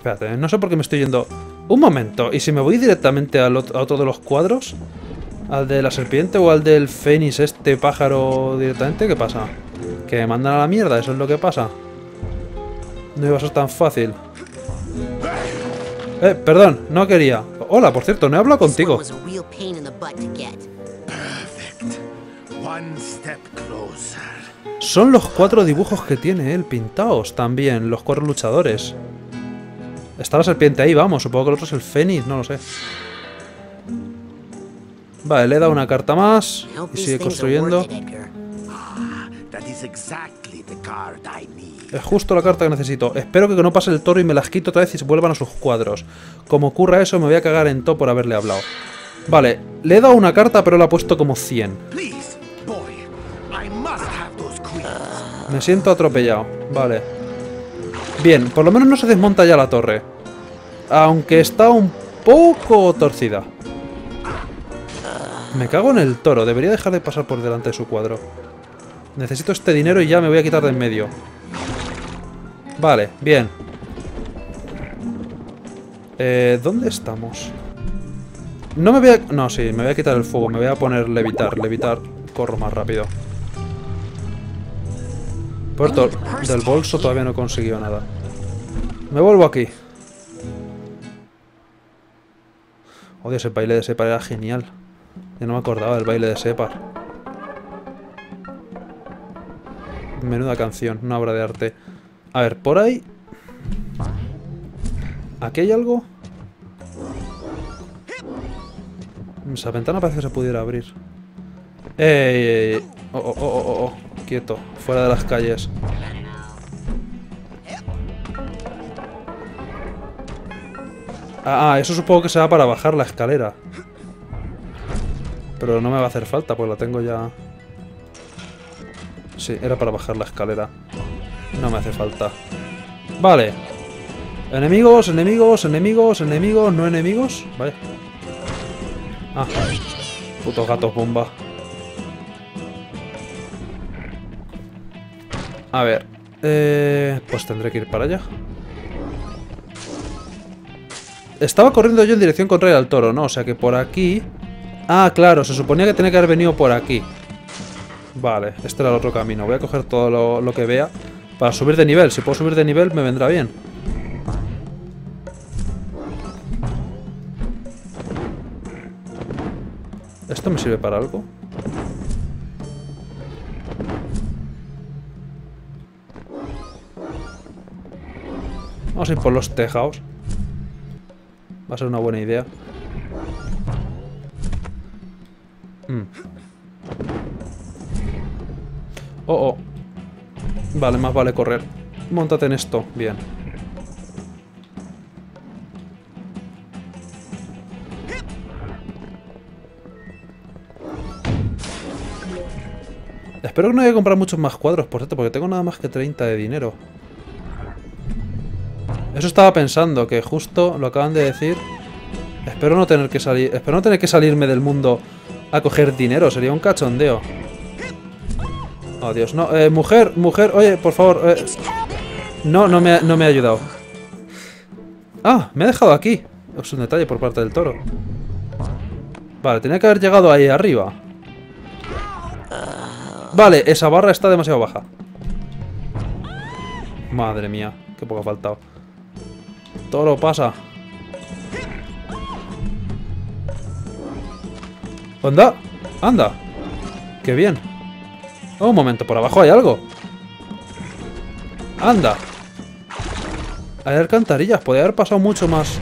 espérate, no sé por qué me estoy yendo. Un momento, ¿y si me voy directamente a otro de los cuadros? ¿Al de la serpiente o al del fénix, este pájaro directamente? ¿Qué pasa? Que me mandan a la mierda, eso es lo que pasa. No iba a ser tan fácil. Perdón, no quería. Hola, por cierto, no he hablado contigo. Son los 4 dibujos que tiene él pintados también, los 4 luchadores. Está la serpiente ahí, vamos, supongo que el otro es el fénix, no lo sé. Vale, le he dado una carta más y sigue construyendo. Es justo la carta que necesito. Espero que no pase el toro y me las quito otra vez y vuelvan a sus cuadros. Como ocurra eso, me voy a cagar en todo por haberle hablado. Vale, le he dado una carta, pero la he puesto como 100. Me siento atropellado. Vale. Bien, por lo menos no se desmonta ya la torre. Aunque está un poco torcida. Me cago en el toro. Debería dejar de pasar por delante de su cuadro. Necesito este dinero y ya me voy a quitar de en medio. Vale, bien. ¿Dónde estamos? No me voy a... No, sí, me voy a quitar el fuego. Me voy a poner levitar. Levitar. Corro más rápido. Puerto del bolso todavía no he conseguido nada. Me vuelvo aquí. Odio ese baile de Separ, era genial. Ya no me acordaba del baile de Separ. Menuda canción, una obra de arte. A ver, por ahí. ¿Aquí hay algo? Esa ventana parece que se pudiera abrir. ¡Ey! Oh. Quieto, fuera de las calles. Eso supongo que será para bajar la escalera. Pero no me va a hacer falta, pues la tengo ya. Sí, era para bajar la escalera. No me hace falta. Vale. Enemigos, enemigos, enemigos, enemigos, no enemigos. Vale. Putos gatos bomba. A ver. Pues tendré que ir para allá. Estaba corriendo yo en dirección contraria al toro, ¿no? O sea que por aquí... claro, se suponía que tenía que haber venido por aquí. Vale, este era el otro camino. Voy a coger todo lo que vea para subir de nivel. Si puedo subir de nivel, me vendrá bien. ¿Esto me sirve para algo? Vamos a ir por los tejados. Va a ser una buena idea. Oh. Vale, más vale correr. Móntate en esto. Bien. Espero que no haya que comprar muchos más cuadros, por cierto, porque tengo nada más que 30 de dinero. Eso estaba pensando, que justo lo acaban de decir. Espero no tener que salir. Espero no tener que salirme del mundo a coger dinero. Sería un cachondeo. Oh, Dios, no, mujer, oye, por favor, no me ha ayudado. Me ha dejado aquí. Es un detalle por parte del toro. Vale, tenía que haber llegado ahí arriba. Vale, esa barra está demasiado baja. Madre mía, qué poco ha faltado. Toro, pasa. ¿Onda? Anda. Qué bien. Oh, un momento, por abajo hay algo. ¡Anda! Hay alcantarillas, podría haber pasado mucho más.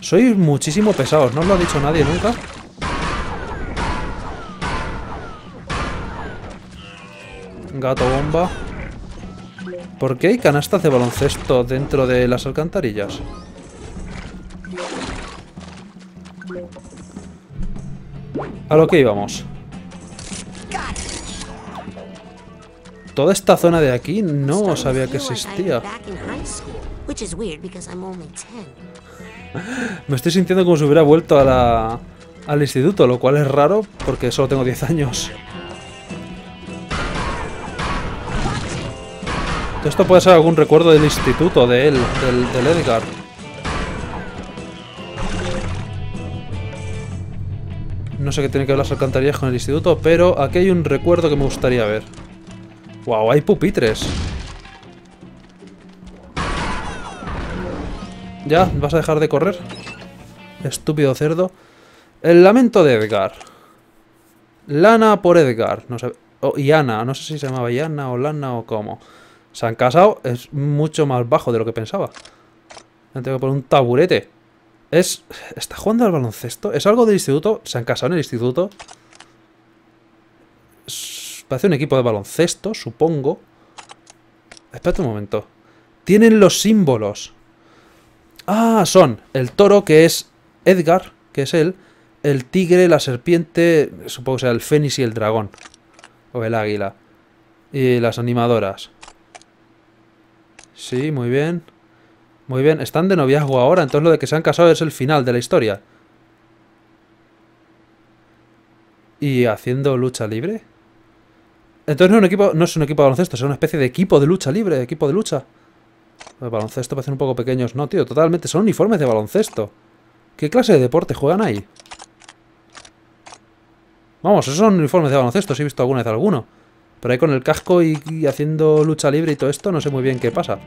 Sois muchísimo pesados, no os lo ha dicho nadie nunca. Gato bomba. ¿Por qué hay canastas de baloncesto dentro de las alcantarillas? A lo que íbamos. Toda esta zona de aquí no sabía que existía. Me estoy sintiendo como si hubiera vuelto a al instituto, lo cual es raro porque solo tengo 10 años. Esto puede ser algún recuerdo del instituto de él, del Edgar. No sé qué tiene que ver las alcantarillas con el instituto, pero aquí hay un recuerdo que me gustaría ver. ¡Wow! Hay pupitres. ¿Ya? ¿Vas a dejar de correr? Estúpido cerdo. El lamento de Edgar. Lana por Edgar. No sé. Oh, y Ana. No sé si se llamaba Ana o Lana o cómo. Se han casado. Es mucho más bajo de lo que pensaba. Me tengo que poner un taburete. ¿Está jugando al baloncesto? ¿Es algo del instituto? ¿Se han casado en el instituto? Parece un equipo de baloncesto, supongo. Espérate un momento. Tienen los símbolos. Ah, son el toro, que es Edgar, que es él. El tigre, la serpiente, supongo que sea el fénix y el dragón. O el águila. Y las animadoras. Sí, muy bien. Muy bien, están de noviazgo ahora. Entonces lo de que se han casado es el final de la historia. ¿Y haciendo lucha libre? Entonces no es un equipo de baloncesto, es una especie de equipo de lucha libre. Equipo de lucha. Los baloncesto parecen un poco pequeños. No, tío, totalmente. Son uniformes de baloncesto. ¿Qué clase de deporte juegan ahí? Vamos, esos son uniformes de baloncesto, si he visto alguna vez alguno. Pero ahí con el casco y haciendo lucha libre y todo esto, no sé muy bien qué pasa.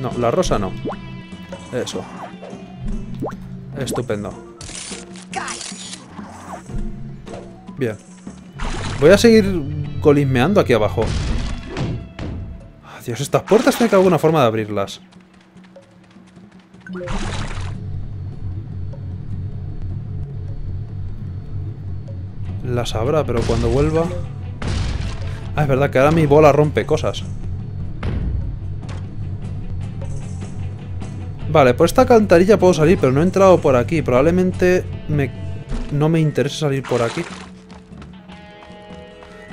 No, la rosa no. Eso. Estupendo. Bien. Voy a seguir golismeando aquí abajo. Dios, estas puertas tienen que alguna forma de abrirlas. Las habrá, pero cuando vuelva... Ah, es verdad que ahora mi bola rompe cosas. Vale, por esta alcantarilla puedo salir, pero no he entrado por aquí. Probablemente no me interese salir por aquí.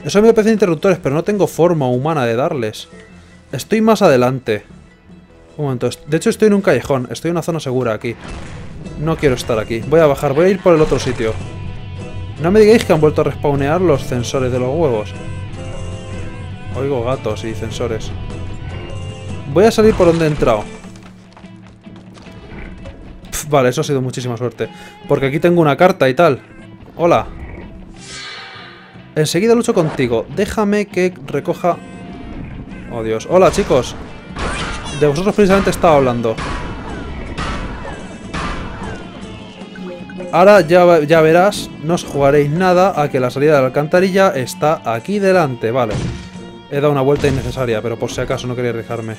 Eso me aparecen interruptores, pero no tengo forma humana de darles. Estoy más adelante. Un momento. De hecho, estoy en un callejón. Estoy en una zona segura aquí. No quiero estar aquí. Voy a bajar. Voy a ir por el otro sitio. No me digáis que han vuelto a respawnear los sensores de los huevos. Oigo gatos y sensores. Voy a salir por donde he entrado. Vale, eso ha sido muchísima suerte. Porque aquí tengo una carta y tal. Hola. Enseguida lucho contigo. Déjame que recoja... Oh, Dios. Hola, chicos. De vosotros precisamente estaba hablando. Ahora ya verás, no os jugaréis nada a que la salida de la alcantarilla está aquí delante. Vale. He dado una vuelta innecesaria, pero por si acaso no quería arriesgarme.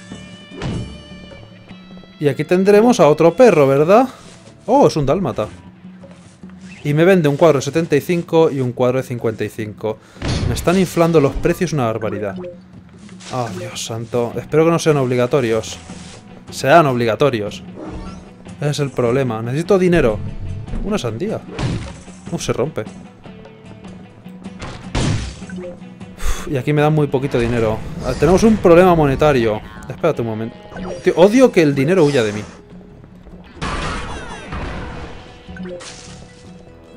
Y aquí tendremos a otro perro, ¿verdad? Oh, es un dálmata. Y me vende un cuadro de 75 y un cuadro de 55. Me están inflando los precios una barbaridad. Oh, Dios santo. Espero que no sean obligatorios. Sean obligatorios. Ese es el problema. Necesito dinero. Una sandía. Uf, se rompe. Uf, y aquí me dan muy poquito dinero. Tenemos un problema monetario. Espérate un momento. Tío, odio que el dinero huya de mí.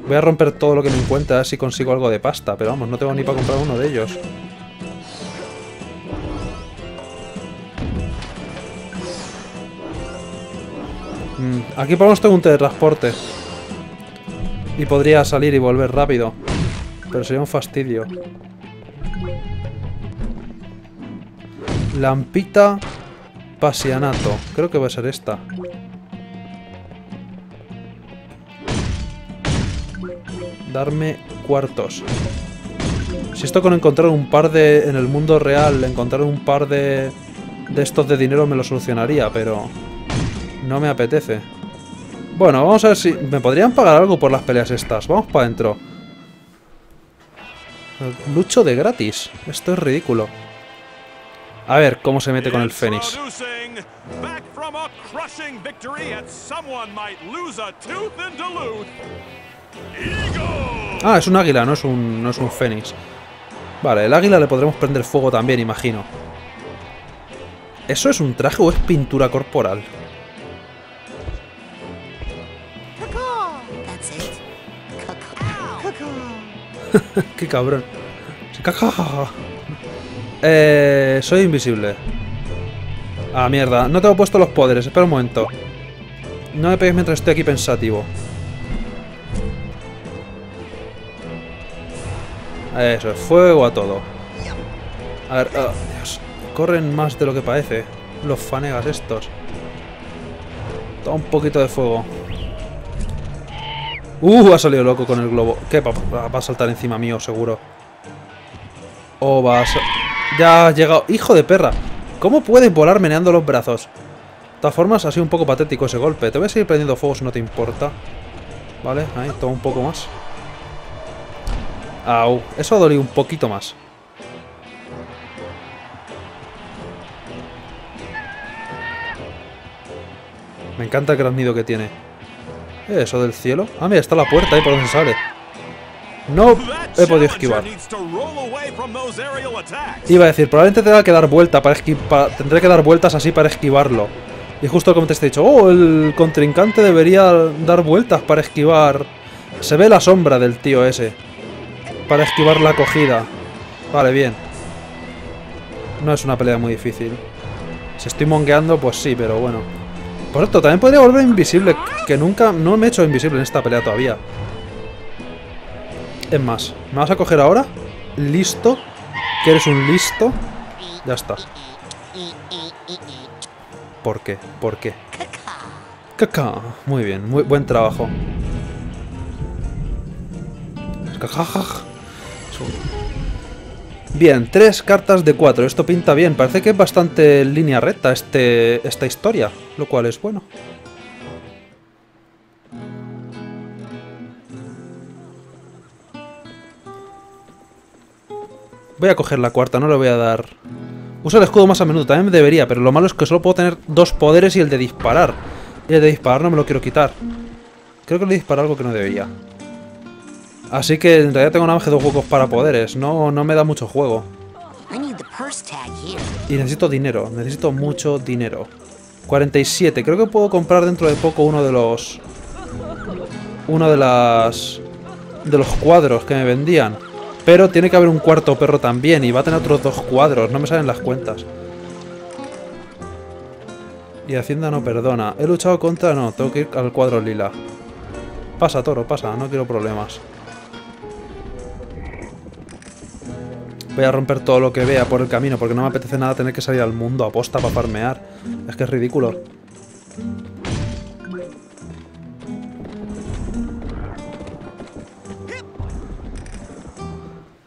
Voy a romper todo lo que me encuentre, a ver si consigo algo de pasta. Pero vamos, no tengo ni para comprar uno de ellos. Aquí por lo menos tengo un teletransporte. Y podría salir y volver rápido. Pero sería un fastidio. Lampita Pasianato. Creo que va a ser esta. Darme cuartos. Si esto con encontrar un par de... En el mundo real, encontrar un par de... De estos de dinero me lo solucionaría, pero... No me apetece. Bueno, vamos a ver si... ¿Me podrían pagar algo por las peleas estas? Vamos para adentro. Lucho de gratis. Esto es ridículo. A ver cómo se mete con el Fénix. Ah, es un águila, no es un Fénix. Vale, el águila le podremos prender fuego también, imagino. ¿Eso es un traje o es pintura corporal? Qué cabrón. Se caja. Soy invisible. Ah, mierda. No tengo puesto los poderes. Espera un momento. No me pegues mientras estoy aquí pensativo. Eso, fuego a todo. A ver, oh, Dios. Corren más de lo que parece. Los fanegas estos. Toma un poquito de fuego. Ha salido loco con el globo. ¿Qué? Va a saltar encima mío, seguro. Oh, va a... Ya has llegado. ¡Hijo de perra! ¿Cómo puedes volar meneando los brazos? De todas formas, ha sido un poco patético ese golpe. Te voy a seguir prendiendo fuego si no te importa. Vale, ahí, toma un poco más. Au, eso ha dolido un poquito más. Me encanta el graznido que tiene. ¿Eso del cielo? Ah, mira, está la puerta ahí por donde sale. No he podido esquivar. Iba a decir, probablemente tendrá que dar vuelta para tendré que dar vueltas así para esquivarlo. Y justo como te he dicho, oh, el contrincante debería dar vueltas para esquivar. Se ve la sombra del tío ese. Para esquivar la acogida. Vale, bien. No es una pelea muy difícil. Si estoy mongueando, pues sí, pero bueno. Por cierto, también podría volver invisible. Que nunca... No me he hecho invisible en esta pelea todavía. Es más, ¿me vas a coger ahora? ¿Listo? ¿Que eres un listo? Ya estás. ¿Por qué? ¿Por qué? Caca. Muy bien, muy buen trabajo. Bien, 3 cartas de 4. Esto pinta bien. Parece que es bastante línea recta esta historia, lo cual es bueno. Voy a coger la cuarta, no le voy a dar... Usa el escudo más a menudo, también debería, pero lo malo es que solo puedo tener 2 poderes y el de disparar. Y el de disparar no me lo quiero quitar. Creo que le disparo algo que no debería. Así que en realidad tengo nada más que 2 huecos para poderes. No me da mucho juego. Y necesito dinero, necesito mucho dinero. 47, creo que puedo comprar dentro de poco uno de los... de los cuadros que me vendían. Pero tiene que haber un cuarto perro también. Y va a tener otros 2 cuadros. No me salen las cuentas. Y Hacienda no perdona. He luchado contra... No, tengo que ir al cuadro lila. Pasa, toro, pasa. No quiero problemas. Voy a romper todo lo que vea por el camino. Porque no me apetece nada tener que salir al mundo aposta para farmear. Es que es ridículo.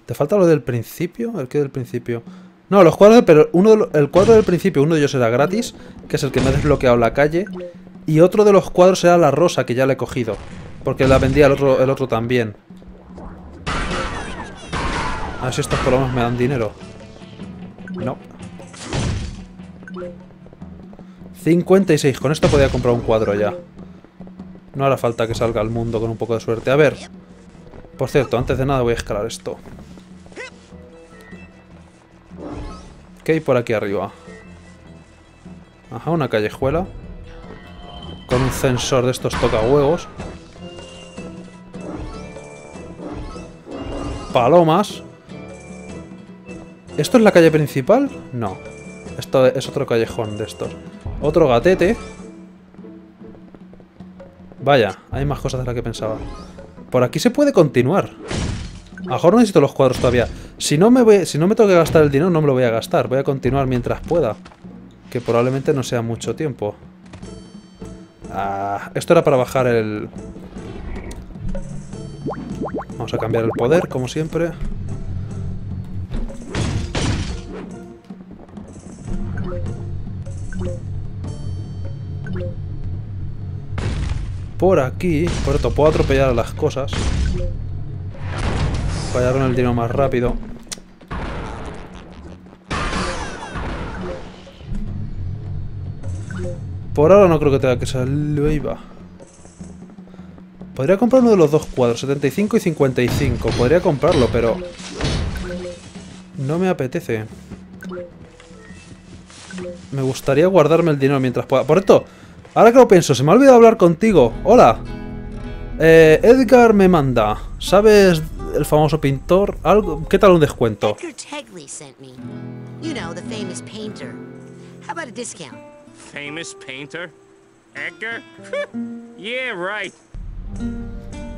¿Te falta lo del principio? ¿El qué del principio? No, los cuadros, pero el cuadro del principio, uno de ellos será gratis, que es el que me ha desbloqueado la calle. Y otro de los cuadros será la rosa, que ya la he cogido. Porque la vendía el otro también. A ver si estos palomas me dan dinero. No. 56. Con esto podía comprar un cuadro ya. No hará falta que salga al mundo con un poco de suerte. A ver. Por cierto, antes de nada voy a escalar esto. ¿Qué hay por aquí arriba? Ajá, una callejuela. Con un sensor de estos tocahuevos. Palomas. ¿Esto es la calle principal? No. Esto es otro callejón de estos. Otro gatete. Vaya, hay más cosas de las que pensaba. Por aquí se puede continuar. A lo mejor no necesito los cuadros todavía. Si no me tengo que gastar el dinero, no me lo voy a gastar. Voy a continuar mientras pueda. Que probablemente no sea mucho tiempo. Ah, esto era para bajar el... Vamos a cambiar el poder, como siempre. Por aquí, por esto puedo atropellar a las cosas. Fallar con el dinero más rápido. Por ahora no creo que tenga que salir. Podría comprar uno de los 2 cuadros, 75 y 55. Podría comprarlo, pero... No me apetece. Me gustaría guardarme el dinero mientras pueda. Por esto... Ahora que lo pienso, se me ha olvidado hablar contigo. Hola. Edgar me manda. ¿Sabes el famoso pintor. ¿Algo? ¿Qué tal un descuento?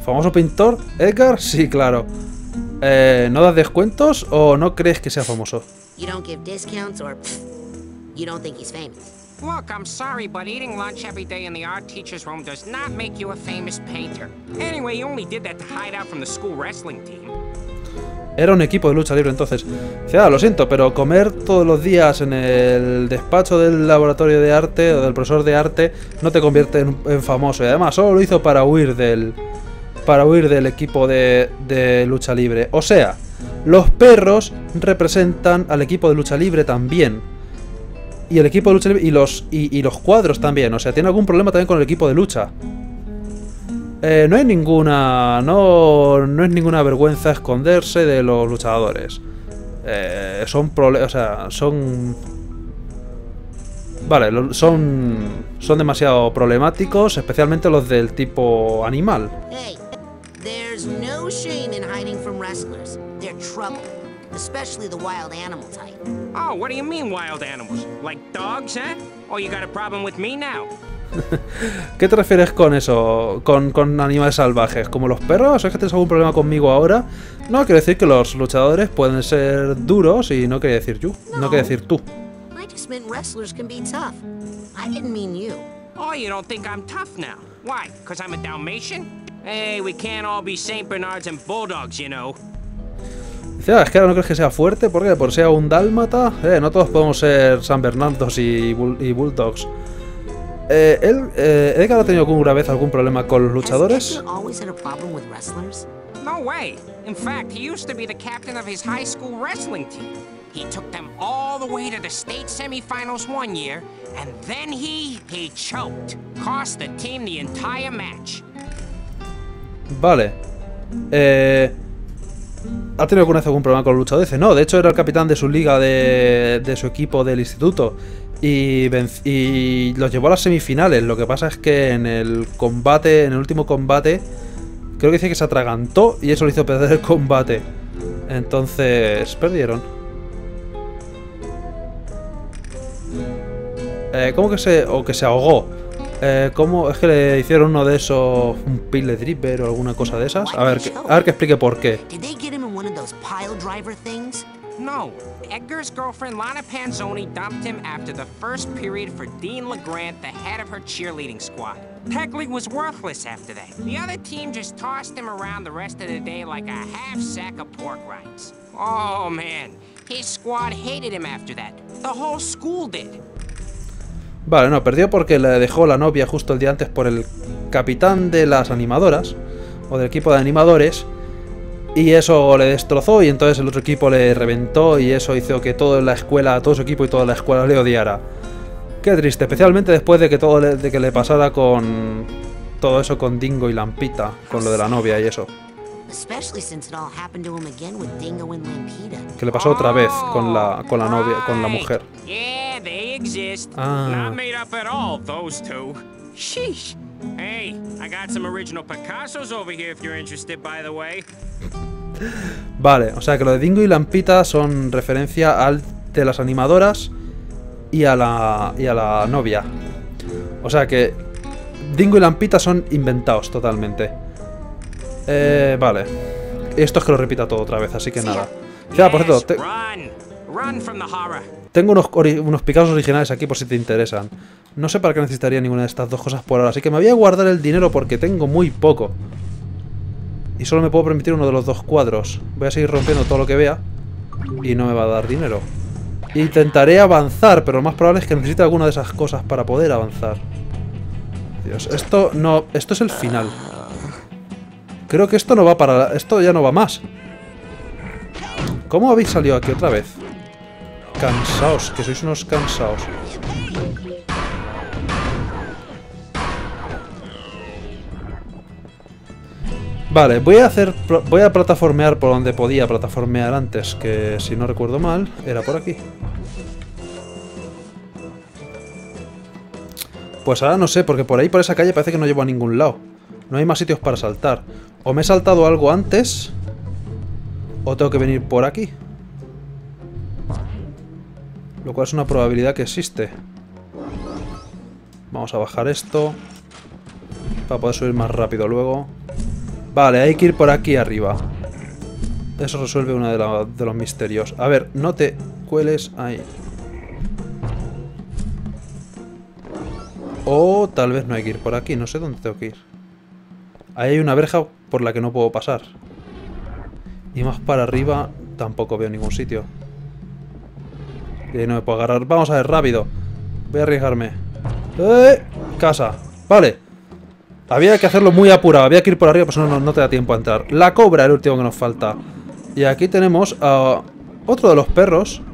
¿Famoso pintor? ¿Edgar? Sí, claro. ¿No das descuentos o no crees que sea famoso? Look, I'm sorry, but eating lunch every day in the art teacher's room does not make you a famous painter. Anyway, you only did that to hide out from the school wrestling team. Era un equipo de lucha libre entonces. Dice, lo siento, pero comer todos los días en el despacho del laboratorio de arte o del profesor de arte no te convierte en famoso. Y además, solo lo hizo para huir del equipo de lucha libre. O sea, los perros representan al equipo de lucha libre también. Y el equipo de lucha libre, y los cuadros también. O sea, tiene algún problema también con el equipo de lucha. No hay ninguna... No es ninguna vergüenza esconderse de los luchadores. Son problemas... O sea, son... Vale, son demasiado problemáticos, especialmente los del tipo animal. Hey, there's no shame in hiding from wrestlers. They're trouble. Especially the wild animal type. Oh, what do you mean wild animals? Like dogs, eh? Oh, you got a problem with me now. ¿Qué te refieres con eso? ¿Con animales salvajes? ¿Como los perros? ¿Es que tienes algún problema conmigo ahora? No, quiero decir que los luchadores pueden ser duros y no quería decir yo. No quería decir tú. I just meant wrestlers can be tough. I didn't mean you. Oh, you don't think I'm tough now? Why? Because I'm a Dalmatian? Hey, we can't all be Saint Bernards and Bulldogs, you know. Dice, es que ahora no crees que sea fuerte, ¿por qué? Por sea un dálmata, no todos podemos ser San Bernardos y Bulldogs. ¿Edgar ha tenido alguna vez algún problema con los luchadores? No way. In fact, he used to be the captain of his high school wrestling team. He took them all the way to the state semifinals one year, and then he choked, cost the team the entire match. Vale. ¿Ha tenido alguna vez algún problema con los luchadores? No, de hecho era el capitán de su liga, de su equipo del instituto, y los llevó a las semifinales. Lo que pasa es que en el último combate, creo que dice que se atragantó y eso le hizo perder el combate. Entonces, perdieron. ¿Cómo que se ahogó? ¿Cómo? Es que le hicieron uno de esos, un pile driver o alguna cosa de esas. A ver que explique por qué. No, Edgar's girlfriend Lana Panzoni dumped him after the first period for Dean Legrand, the head of her cheerleading squad. Tech League was worthless after that. The other team just tossed him around the rest of the day like a half sack of pork rinds. Oh man, his squad hated him after that. The whole school did. Vale, no, perdió porque le dejó la novia justo el día antes por el capitán de las animadoras, o del equipo de animadores, y eso le destrozó y entonces el otro equipo le reventó y eso hizo que toda la escuela, todo su equipo y toda la escuela le odiara. Qué triste, especialmente después de que le pasara con todo eso con Dingo y Lampita, con lo de la novia y eso. Que le pasó otra vez con la novia, con la mujer. Ah. Vale, o sea que lo de Dingo y Lampita son referencia al de las animadoras y a la novia. O sea que Dingo y Lampita son inventados totalmente. Vale. Esto es que lo repita todo otra vez, así que nada. Ya, por cierto, tengo unos Picassos originales aquí por si te interesan. No sé para qué necesitaría ninguna de estas dos cosas por ahora, así que me voy a guardar el dinero porque tengo muy poco. Y solo me puedo permitir uno de los dos cuadros. Voy a seguir rompiendo todo lo que vea y no me va a dar dinero. Intentaré avanzar, pero lo más probable es que necesite alguna de esas cosas para poder avanzar. Dios, esto no... Esto es el final. Creo que esto no va para... Esto ya no va más. ¿Cómo habéis salido aquí otra vez? Cansaos, que sois unos cansaos. Vale, voy a plataformear por donde podía plataformear antes, que si no recuerdo mal, era por aquí. Pues ahora no sé, porque por ahí, por esa calle, parece que no llevo a ningún lado. No hay más sitios para saltar. O me he saltado algo antes, ¿O tengo que venir por aquí? Lo cual es una probabilidad que existe. Vamos a bajar esto para poder subir más rápido luego. Vale, hay que ir por aquí arriba. Eso resuelve uno de los misterios. A ver, no te cueles ahí. O tal vez no hay que ir por aquí. No sé dónde tengo que ir. Ahí hay una verja por la que no puedo pasar. Y más para arriba tampoco veo ningún sitio. Y ahí no me puedo agarrar. Vamos a ver, rápido. Voy a arriesgarme. Casa. Vale. Había que hacerlo muy apurado. Había que ir por arriba, pues no te da tiempo a entrar. La cobra, el último que nos falta. Y aquí tenemos a otro de los perros.